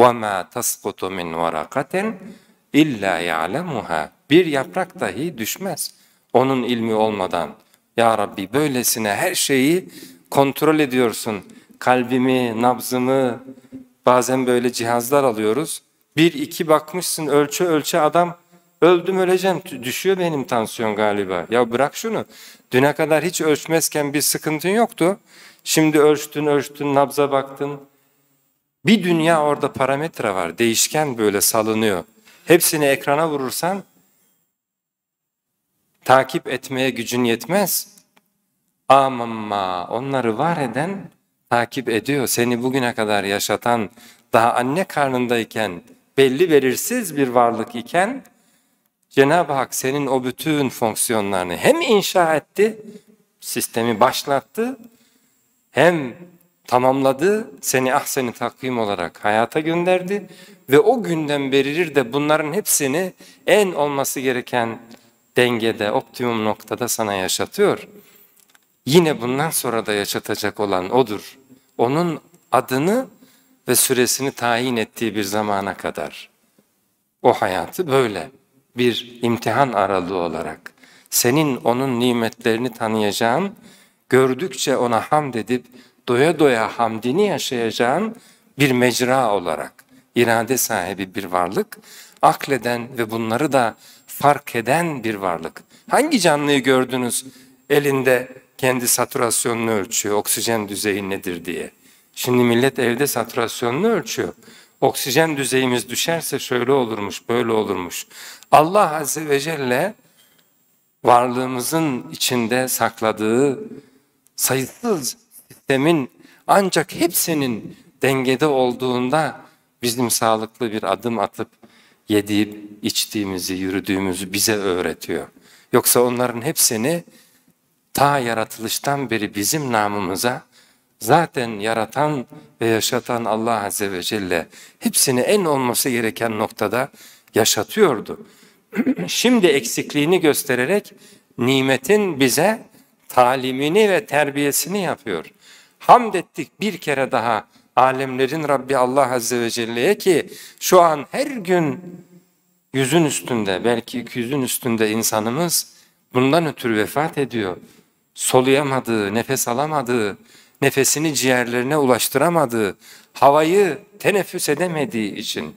وَمَا تَسْقُطُ مِنْ وَرَقَةٍ اِلَّا يَعْلَمُهَا Bir yaprak dahi düşmez onun ilmi olmadan. Ya Rabbi, böylesine her şeyi kontrol ediyorsun. Kalbimi, nabzımı, bazen böyle cihazlar alıyoruz. Bir iki bakmışsın ölçe ölçe adam öldüm öleceğim düşüyor benim tansiyon galiba. Ya bırak şunu, düne kadar hiç ölçmezken bir sıkıntın yoktu. Şimdi ölçtün nabza baktın. Bir dünya orada parametre var, değişken böyle salınıyor. Hepsini ekrana vurursan takip etmeye gücün yetmez. Ama onları var eden takip ediyor. Seni bugüne kadar yaşatan, daha anne karnındayken, belli belirsiz bir varlık iken Cenab-ı Hak senin o bütün fonksiyonlarını hem inşa etti, sistemi başlattı, hem tamamladı, seni ahsen-i takvim olarak hayata gönderdi ve o günden beridir de bunların hepsini en olması gereken dengede, optimum noktada sana yaşatıyor. Yine bundan sonra da yaşatacak olan O'dur. Onun adını ve süresini tayin ettiği bir zamana kadar. O hayatı böyle bir imtihan aralığı olarak senin onun nimetlerini tanıyacağın, gördükçe ona hamd edip doya doya hamdini yaşayacağın bir mecra olarak irade sahibi bir varlık, akleden ve bunları da fark eden bir varlık. Hangi canlıyı gördünüz elinde kendi saturasyonunu ölçüyor, oksijen düzeyi nedir diye. Şimdi millet evde saturasyonunu ölçüyor. Oksijen düzeyimiz düşerse şöyle olurmuş, böyle olurmuş. Allah Azze ve Celle varlığımızın içinde sakladığı sayısız sistemin ancak hepsinin dengede olduğunda bizim sağlıklı bir adım atıp yediğimiz, içtiğimizi, yürüdüğümüzü bize öğretiyor. Yoksa onların hepsini ta yaratılıştan beri bizim namımıza zaten yaratan ve yaşatan Allah Azze ve Celle hepsini en olması gereken noktada yaşatıyordu. Şimdi eksikliğini göstererek nimetin bize talimini ve terbiyesini yapıyor. Hamd ettik bir kere daha alemlerin Rabbi Allah Azze ve Celle'ye ki şu an her gün 100'ün üstünde, belki 200'ün üstünde insanımız bundan ötürü vefat ediyor. Soluyamadığı, nefes alamadığı, nefesini ciğerlerine ulaştıramadığı, havayı teneffüs edemediği için.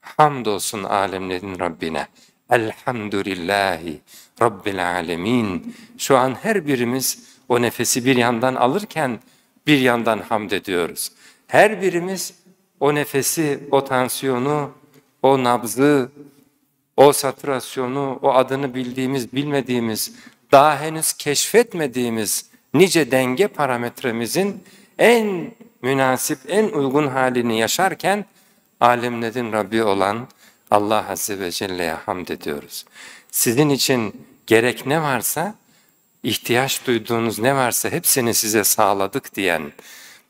Hamdolsun alemlerin Rabbine. Elhamdülillahi Rabbil alemin. Şu an her birimiz o nefesi bir yandan alırken bir yandan hamd ediyoruz. Her birimiz o nefesi, o tansiyonu, o nabzı, o saturasyonu, o adını bildiğimiz, bilmediğimiz, daha henüz keşfetmediğimiz nice denge parametremizin en münasip, en uygun halini yaşarken alemlerin Rabbi olan Allah Azze ve Celle'ye hamd ediyoruz. Sizin için gerek ne varsa, ihtiyaç duyduğunuz ne varsa hepsini size sağladık diyen,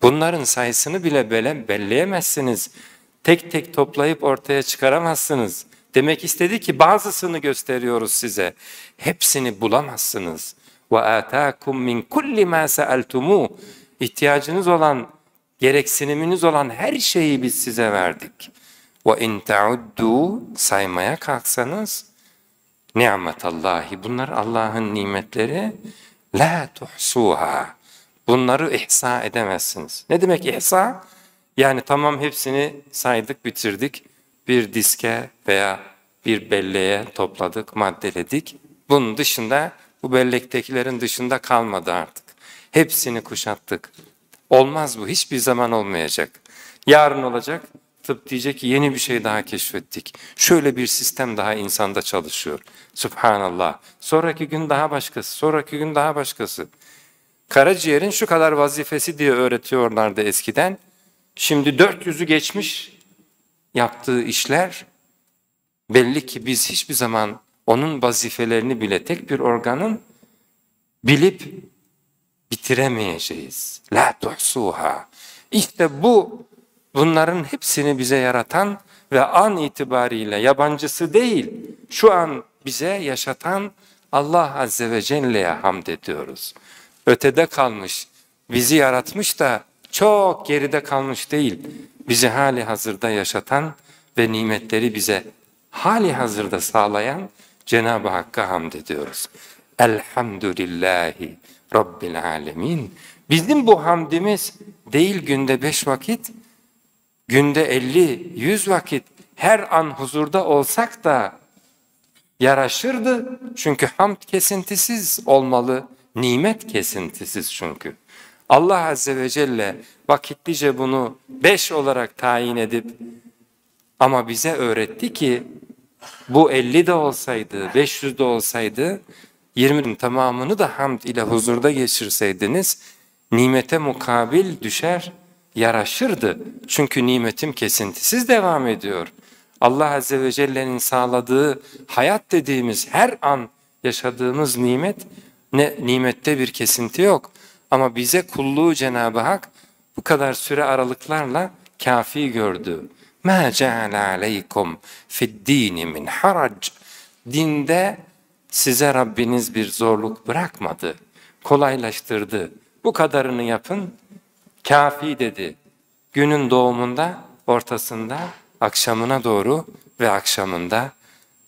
bunların sayısını bile belleyemezsiniz, tek tek toplayıp ortaya çıkaramazsınız. Demek istedi ki bazısını gösteriyoruz size, hepsini bulamazsınız. وَآتَاكُمْ مِنْ كُلِّ مَا سَأَلْتُمُوهُ İhtiyacınız olan, gereksiniminiz olan her şeyi biz size verdik. وَاِنْ تَعُدُّوا Saymaya kalksanız, نِعْمَةَ اللّٰهِ Bunlar Allah'ın nimetleri. لَا تُحْسُوهَا Bunları ihsa edemezsiniz. Ne demek ihsa? Yani tamam hepsini saydık, bitirdik. Bir diske veya bir belleğe topladık, maddeledik. Bunun dışında, bu bellektekilerin dışında kalmadı artık. Hepsini kuşattık. Olmaz bu, hiçbir zaman olmayacak. Yarın olacak, tıp diyecek ki yeni bir şey daha keşfettik. Şöyle bir sistem daha insanda çalışıyor. Subhanallah. Sonraki gün daha başkası, sonraki gün daha başkası. Karaciğerin şu kadar vazifesi diye öğretiyorlardı eskiden. Şimdi 400'ü geçmiş yaptığı işler, belli ki biz hiçbir zaman onun vazifelerini bile tek bir organın bilip bitiremeyeceğiz. La tuhsuha. İşte bunların hepsini bize yaratan ve an itibariyle yabancısı değil, şu an bize yaşatan Allah Azze ve Celle'ye hamd ediyoruz. Ötede kalmış, bizi yaratmış da çok geride kalmış değil. bizi hali hazırda yaşatan ve nimetleri bize hali hazırda sağlayan Cenab-ı Hakk'a hamd ediyoruz. Elhamdülillahi Rabbil alemin. Bizim bu hamdimiz değil günde 5 vakit, günde 50-100 vakit her an huzurda olsak da yaraşırdı. Çünkü hamd kesintisiz olmalı, nimet kesintisiz çünkü. Allah Azze ve Celle vakitlice bunu 5 olarak tayin edip ama bize öğretti ki bu 50 de olsaydı, 500 de olsaydı, 20'nin tamamını da hamd ile huzurda geçirseydiniz nimete mukabil düşer, yaraşırdı. Çünkü nimetim kesintisiz devam ediyor. Allah Azze ve Celle'nin sağladığı hayat dediğimiz her an yaşadığımız nimet, nimette bir kesinti yok. Ama bize kulluğu Cenab-ı Hak bu kadar süre aralıklarla kafi gördü. مَا جَعَلَ عَلَيْكُمْ فِي الدِّينِ مِنْ حَرَجٍ. Dinde size Rabbiniz bir zorluk bırakmadı, kolaylaştırdı. Bu kadarını yapın, kafi dedi. Günün doğumunda, ortasında, akşamına doğru ve akşamında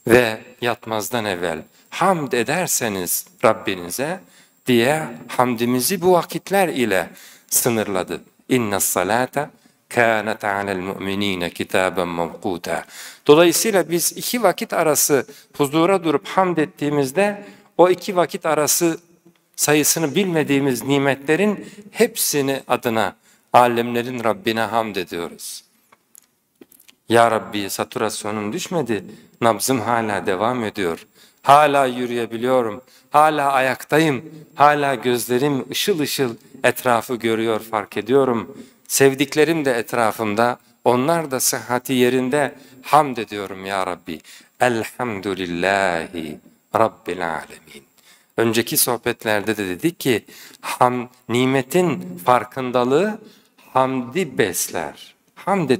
ve yatmazdan evvel hamd ederseniz Rabbinize diye hamdimizi bu vakitler ile sınırladı. اِنَّ الصَّلَاةَ كَانَتْ عَلَى الْمُؤْمِنِينَ كِتَابًا مَوْقُوتًا. Dolayısıyla biz 2 vakit arası huzura durup hamd ettiğimizde o 2 vakit arası sayısını bilmediğimiz nimetlerin hepsini adına alemlerin Rabbine hamd ediyoruz. Ya Rabbi, saturasyonum düşmedi, nabzım hala devam ediyor. Hala yürüyebiliyorum, hala ayaktayım, hala gözlerim ışıl ışıl etrafı görüyor, fark ediyorum. Sevdiklerim de etrafımda, onlar da sıhhati yerinde, hamd ediyorum ya Rabbi. Elhamdülillahi Rabbil alemin. Önceki sohbetlerde de dedik ki nimetin farkındalığı hamdi besler. Hamd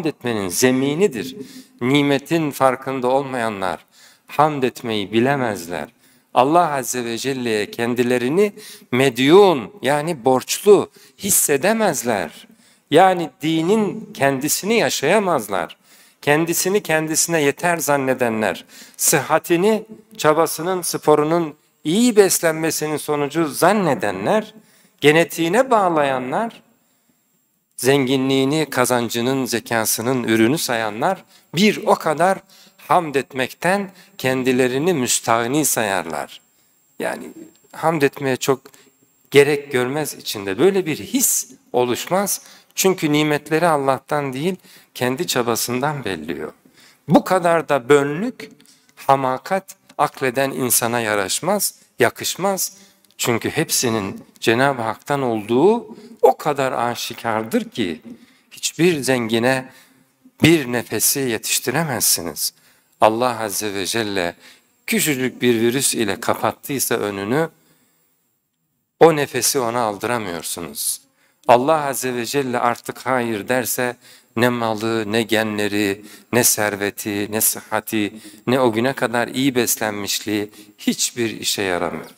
etmenin zeminidir. Nimetin farkında olmayanlar hamd etmeyi bilemezler. Allah Azze ve Celle'ye kendilerini medyun, yani borçlu hissedemezler. Yani dinin kendisini yaşayamazlar. Kendisini kendisine yeter zannedenler, sıhhatini çabasının, sporunun, iyi beslenmesinin sonucu zannedenler, genetiğine bağlayanlar, zenginliğini kazancının, zekasının ürünü sayanlar bir o kadar hamd etmekten kendilerini müstahni sayarlar. Yani hamd etmeye çok gerek görmez içinde. Böyle bir his oluşmaz. Çünkü nimetleri Allah'tan değil, kendi çabasından belliyor. Bu kadar da bönlük, hamakat akleden insana yaraşmaz, yakışmaz. Çünkü hepsinin Cenab-ı Hak'tan olduğu o kadar aşikardır ki hiçbir zengine bir nefesi yetiştiremezsiniz. Allah Azze ve Celle küçücük bir virüs ile kapattıysa önünü, o nefesi ona aldıramıyorsunuz. Allah Azze ve Celle artık hayır derse ne malı, ne genleri, ne serveti, ne sıhhati, ne o güne kadar iyi beslenmişliği hiçbir işe yaramıyor.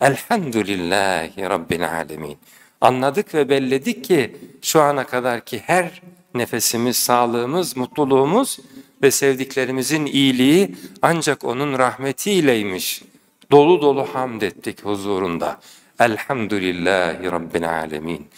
Elhamdülillahi Rabbil alemin. Anladık ve belledik ki şu ana kadarki her nefesimiz, sağlığımız, mutluluğumuz ve sevdiklerimizin iyiliği ancak onun rahmetiyleymiş. Dolu dolu hamd ettik huzurunda. Elhamdülillahi Rabbil alemin.